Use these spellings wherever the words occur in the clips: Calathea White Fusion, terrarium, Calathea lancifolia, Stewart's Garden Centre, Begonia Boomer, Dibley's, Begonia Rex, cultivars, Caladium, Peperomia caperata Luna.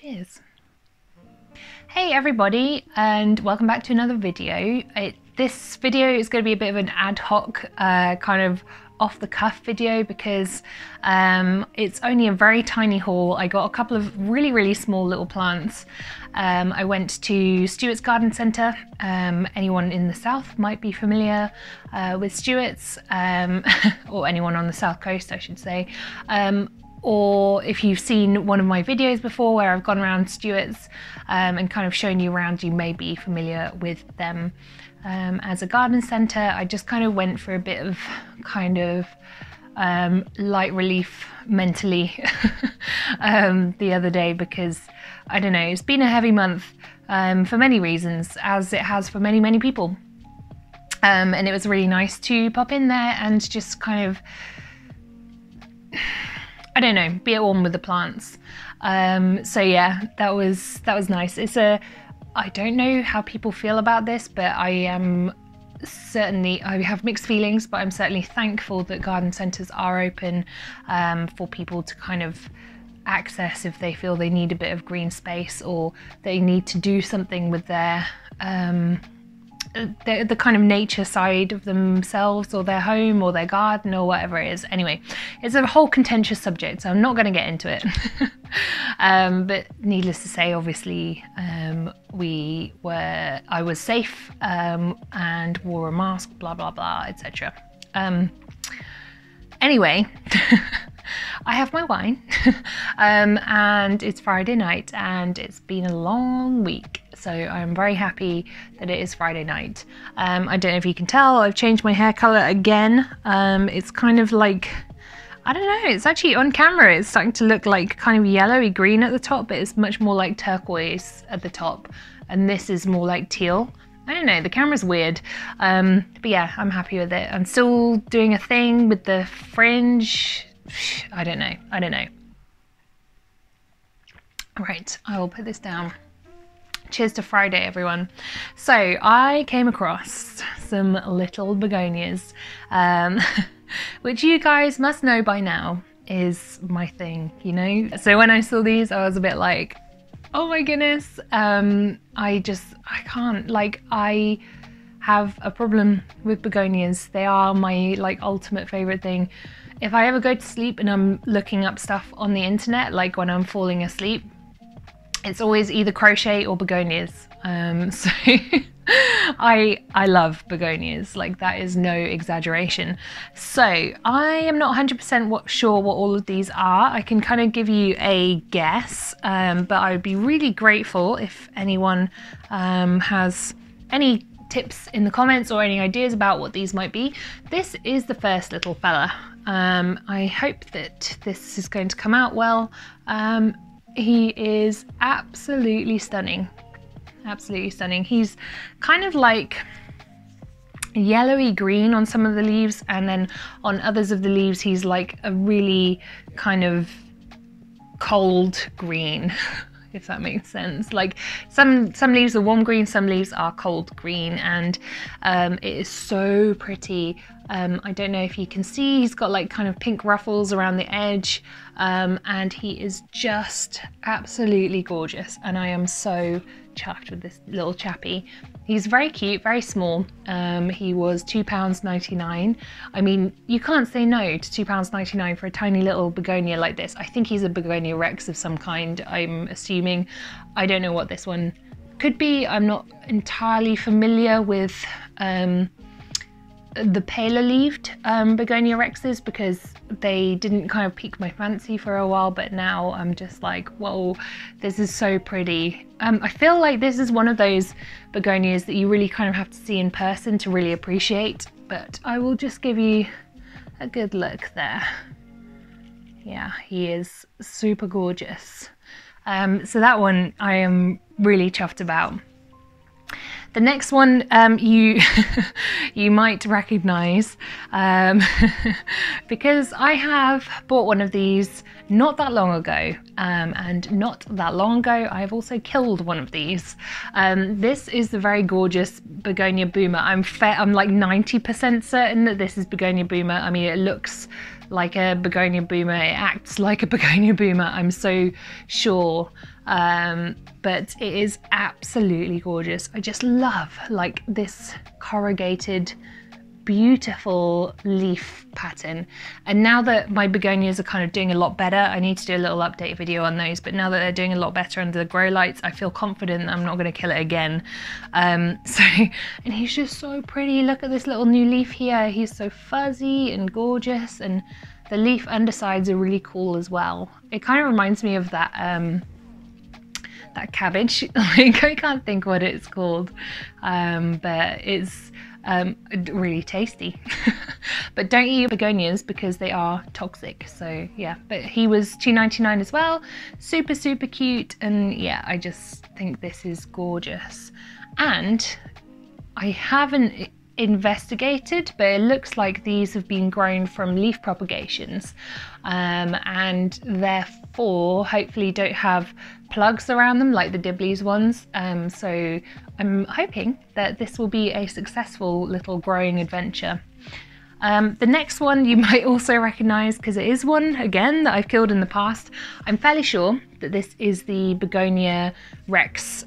Cheers. Hey everybody, and welcome back to another video. This video is going to be a bit of an ad hoc kind of off the cuff video because it's only a very tiny haul. I got a couple of really small little plants. I went to Stewart's Garden Centre. Anyone in the south might be familiar with Stewart's, or anyone on the south coast I should say. Or if you've seen one of my videos before where I've gone around Stewart's and kind of shown you around, you may be familiar with them. As a garden centre, I just kind of went for a bit of light relief mentally the other day because, I don't know, it's been a heavy month for many reasons, as it has for many people. And it was really nice to pop in there and just kind of... I don't know, be at one with the plants. So yeah, that was nice. I don't know how people feel about this, but I have mixed feelings, but I'm certainly thankful that garden centres are open for people to kind of access if they feel they need a bit of green space or they need to do something with their the kind of nature side of themselves or their home or their garden or whatever it is. Anyway, it's a whole contentious subject, so I'm not going to get into it. But needless to say, obviously, I was safe and wore a mask, blah, blah, blah, etc. Anyway, I have my wine and it's Friday night and it's been a long week. So I'm very happy that it is Friday night. I don't know if you can tell, I've changed my hair colour again. It's kind of like, I don't know, it's actually on camera, it's starting to look like kind of yellowy green at the top, but it's much more like turquoise at the top. And this is more like teal. I don't know, the camera's weird. But yeah, I'm happy with it. I'm still doing a thing with the fringe. I don't know. Right, I will put this down. Cheers to Friday, everyone. So I came across some little begonias, which you guys must know by now is my thing, you know? So when I saw these, I was a bit like, oh my goodness. I can't, like, I have a problem with begonias. They are my like ultimate favorite thing. If I ever go to sleep and I'm looking up stuff on the internet, like when I'm falling asleep, it's always either crochet or begonias. So I love begonias, like that is no exaggeration. So I am not 100% sure what all of these are. I can kind of give you a guess, but I would be really grateful if anyone has any tips in the comments or any ideas about what these might be. This is the first little fella. I hope that this is going to come out well. He is absolutely stunning. Absolutely stunning. He's kind of like yellowy green on some of the leaves, and then on others of the leaves he's like a really kind of cold green, if that makes sense. Like some leaves are warm green, some leaves are cold green, and it is so pretty. I don't know if you can see, he's got like kind of pink ruffles around the edge, and he is just absolutely gorgeous, and I am so chuffed with this little chappy. He's very cute, very small. He was £2.99. I mean, you can't say no to £2.99 for a tiny little begonia like this. I think he's a Begonia Rex of some kind, I'm assuming. I don't know what this one could be. I'm not entirely familiar with the paler leaved Begonia Rexes because they didn't kind of pique my fancy for a while, but now I'm just like, whoa, this is so pretty. I feel like this is one of those begonias that you really kind of have to see in person to really appreciate, but I will just give you a good look there. Yeah, he is super gorgeous. So that one I am really chuffed about. The next one you might recognise because I have bought one of these not that long ago, and not that long ago I've also killed one of these. This is the very gorgeous Begonia Boomer. I'm like 90% certain that this is Begonia Boomer. I mean, it looks like a Begonia Boomer. It acts like a Begonia Boomer, I'm so sure. But it is absolutely gorgeous. I just love like this corrugated, beautiful leaf pattern. And now that my begonias are kind of doing a lot better, I need to do a little update video on those, but now that they're doing a lot better under the grow lights, I feel confident that I'm not going to kill it again. And he's just so pretty. Look at this little new leaf here. He's so fuzzy and gorgeous, and the leaf undersides are really cool as well. It kind of reminds me of that that cabbage. Like, I can't think what it's called, but it's really tasty. But don't eat begonias because they are toxic. So yeah, but he was $2.99 as well. Super, super cute. And yeah, I just think this is gorgeous. And I haven't investigated, but it looks like these have been grown from leaf propagations, and therefore hopefully don't have plugs around them like the Dibley's ones. So I'm hoping that this will be a successful little growing adventure. The next one you might also recognize because it is one again that I've killed in the past. I'm fairly sure that this is the Begonia Rex,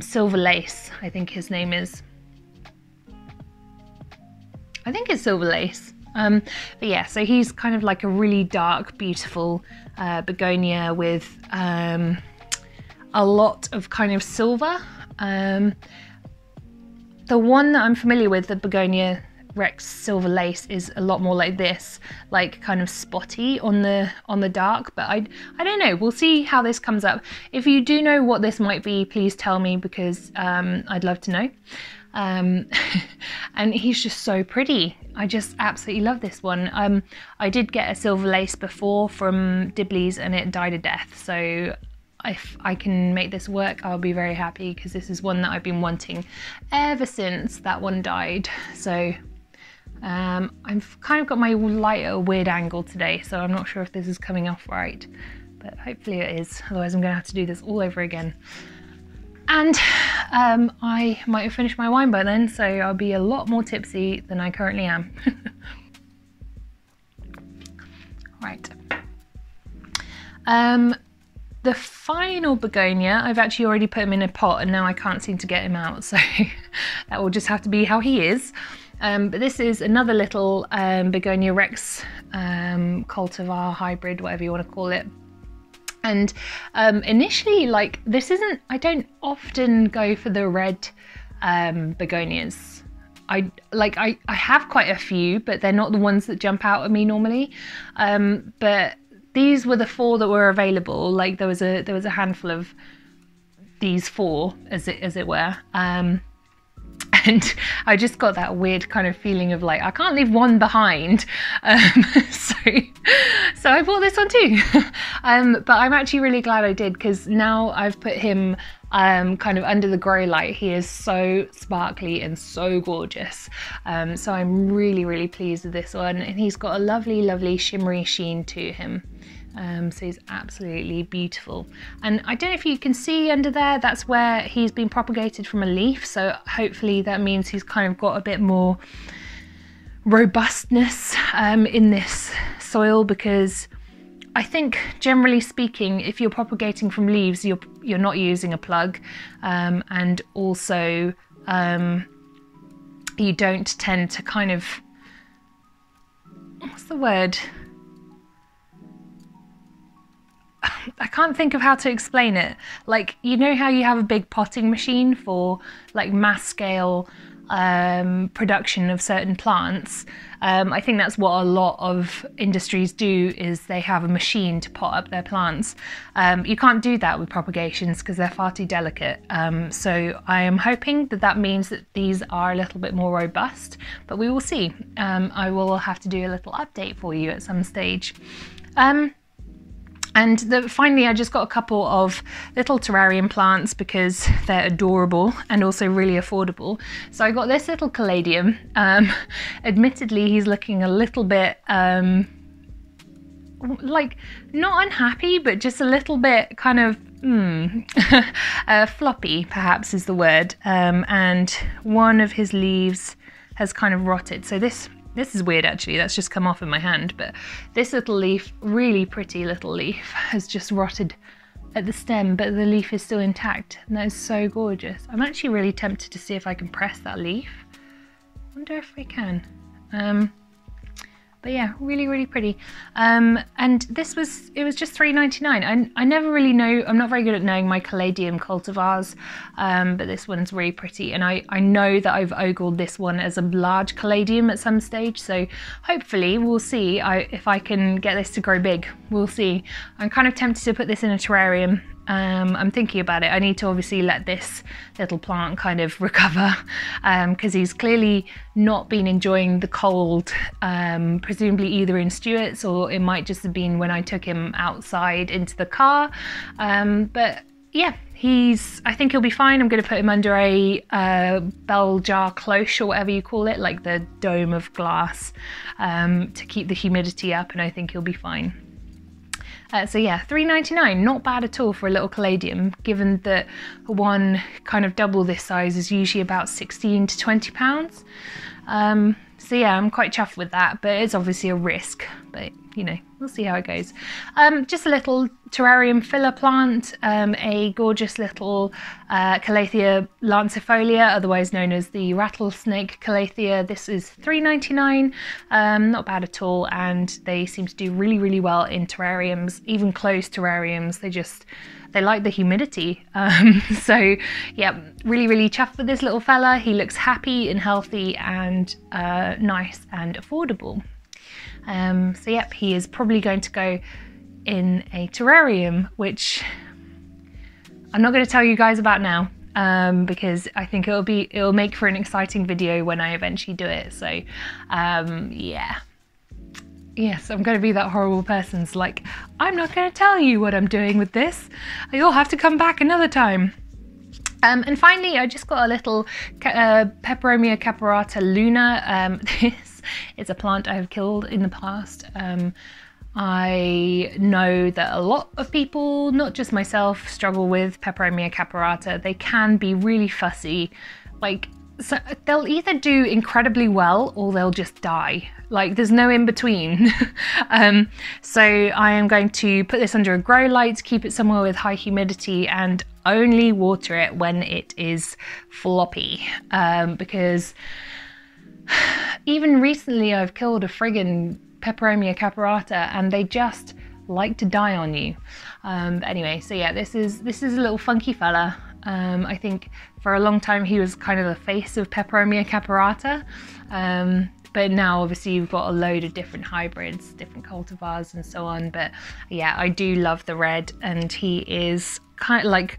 Silver Lace, I think his name is. I think it's Silver Lace. But yeah, so he's kind of like a really dark, beautiful begonia with a lot of kind of silver. The one that I'm familiar with, the Begonia Rex Silver Lace, is a lot more like this, like kind of spotty on the dark, but I don't know, we'll see how this comes up. If you do know what this might be, please tell me, because I'd love to know. And he's just so pretty. I just absolutely love this one. I did get a Silver Lace before from Dibley's and it died a death, so if I can make this work, I'll be very happy, because this is one that I've been wanting ever since that one died. So I've kind of got my light at a weird angle today, so I'm not sure if this is coming off right, but hopefully it is, otherwise I'm gonna have to do this all over again. And I might have finished my wine by then, so I'll be a lot more tipsy than I currently am. Right. The final begonia, I've actually already put him in a pot and now I can't seem to get him out, so that will just have to be how he is. But this is another little Begonia Rex cultivar, hybrid, whatever you want to call it. And initially, like, this isn't, I don't often go for the red begonias. I have quite a few, but they're not the ones that jump out at me normally. But these were the four that were available. Like, there was a handful of these four, as it were. And I just got that weird kind of feeling of like, I can't leave one behind. So I bought this one too. But I'm actually really glad I did, because now I've put him kind of under the grow light. He is so sparkly and so gorgeous. So I'm really, really pleased with this one. And he's got a lovely, lovely shimmery sheen to him. So he's absolutely beautiful. And I don't know if you can see under there, that's where he's been propagated from a leaf. So hopefully that means he's kind of got a bit more robustness in this soil, because I think generally speaking, if you're propagating from leaves, you're not using a plug, and also you don't tend to kind of, what's the word? I can't think of how to explain it. Like, you know how you have a big potting machine for like mass scale production of certain plants? I think that's what a lot of industries do, is they have a machine to pot up their plants. You can't do that with propagations because they're far too delicate. So I am hoping that that means that these are a little bit more robust, but we will see. I will have to do a little update for you at some stage. And finally, I just got a couple of little terrarium plants because they're adorable and also really affordable. So I got this little Caladium. Admittedly, he's looking a little bit like, not unhappy, but just a little bit kind of floppy, perhaps is the word. And one of his leaves has kind of rotted. So this This is weird actually, that's just come off in my hand, but this little leaf, really pretty little leaf, has just rotted at the stem, but the leaf is still intact, and that is so gorgeous. I'm actually really tempted to see if I can press that leaf. I wonder if I can. But yeah, really, really pretty. And this was, it was just $3.99. I never really know, I'm not very good at knowing my Caladium cultivars, but this one's really pretty. And I know that I've ogled this one as a large Caladium at some stage. So hopefully we'll see if I can get this to grow big. We'll see. I'm kind of tempted to put this in a terrarium. I'm thinking about it. I need to obviously let this little plant kind of recover, because he's clearly not been enjoying the cold, presumably either in Stewart's, or it might just have been when I took him outside into the car. But yeah, I think he'll be fine. I'm going to put him under a bell jar cloche, or whatever you call it, like the dome of glass, to keep the humidity up, and I think he'll be fine. So yeah, $3.99, not bad at all for a little Caladium, given that one kind of double this size is usually about 16 to 20 pounds. So yeah, I'm quite chuffed with that, but it's obviously a risk, but you know, we'll see how it goes. Just a little terrarium filler plant, a gorgeous little Calathea lancifolia, otherwise known as the rattlesnake Calathea. This is $3.99, not bad at all, and they seem to do really, really well in terrariums, even closed terrariums. They like the humidity. So yeah, really, really chuffed with this little fella. He looks happy and healthy and nice and affordable. So yep, he is probably going to go in a terrarium, which I'm not going to tell you guys about now, because I think it'll make for an exciting video when I eventually do it. So yeah. Yes, I'm going to be that horrible person. It's like, I'm not going to tell you what I'm doing with this. You'll have to come back another time. And finally, I just got a little Peperomia caperata Luna. This is a plant I have killed in the past. I know that a lot of people, not just myself, struggle with Peperomia caperata. They can be really fussy. Like, so they'll either do incredibly well or they'll just die. Like, there's no in between. So I am going to put this under a grow light, keep it somewhere with high humidity, and only water it when it is floppy, because even recently I've killed a friggin' Peperomia caperata and they just like to die on you. But anyway, so yeah, this is a little funky fella. I think for a long time he was kind of the face of Peperomia caperata, but now obviously you've got a load of different hybrids, different cultivars and so on. But yeah, I do love the red, and he is kind of like,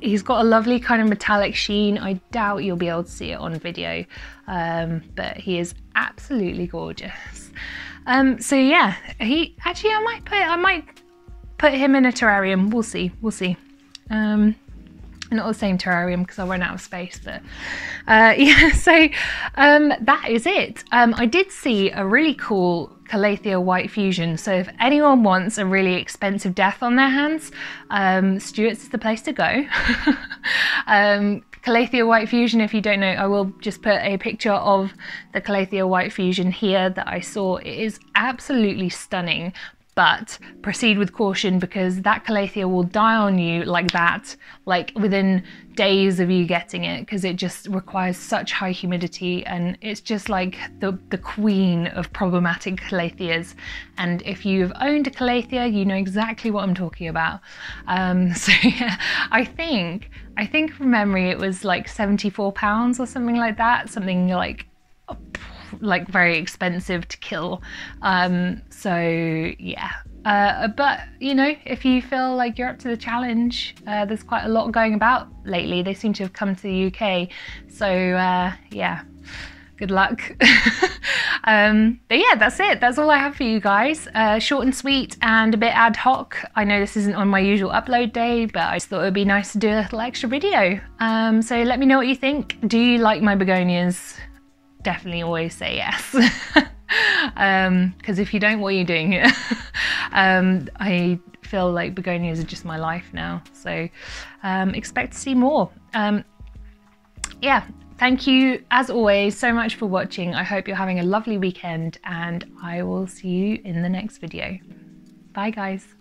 he's got a lovely kind of metallic sheen. I doubt you'll be able to see it on video, but he is absolutely gorgeous. So yeah, he actually, I might put him in a terrarium. We'll see. Not the same terrarium because I ran out of space, but yeah, so that is it. I did see a really cool Calathea White Fusion, so if anyone wants a really expensive death on their hands, Stewart's is the place to go. Calathea White Fusion, if you don't know, I will just put a picture of the Calathea White Fusion here that I saw. It is absolutely stunning, but proceed with caution because that Calathea will die on you like that, like within days of you getting it, because it just requires such high humidity, and it's just like the queen of problematic Calatheas. And if you've owned a Calathea, you know exactly what I'm talking about. So yeah, I think from memory it was like £74 or something like that, something like very expensive to kill. So yeah, but you know, if you feel like you're up to the challenge, there's quite a lot going about lately. They seem to have come to the UK, so yeah, good luck. But yeah, that's it. That's all I have for you guys. Short and sweet and a bit ad hoc. I know this isn't on my usual upload day, but I just thought it would be nice to do a little extra video. So let me know what you think. Do you like my begonias? Definitely always say yes, because if you don't, what are you doing here? I feel like begonias are just my life now, so expect to see more. Yeah, Thank you, as always, so much for watching. I hope you're having a lovely weekend, and I will see you in the next video. Bye, guys.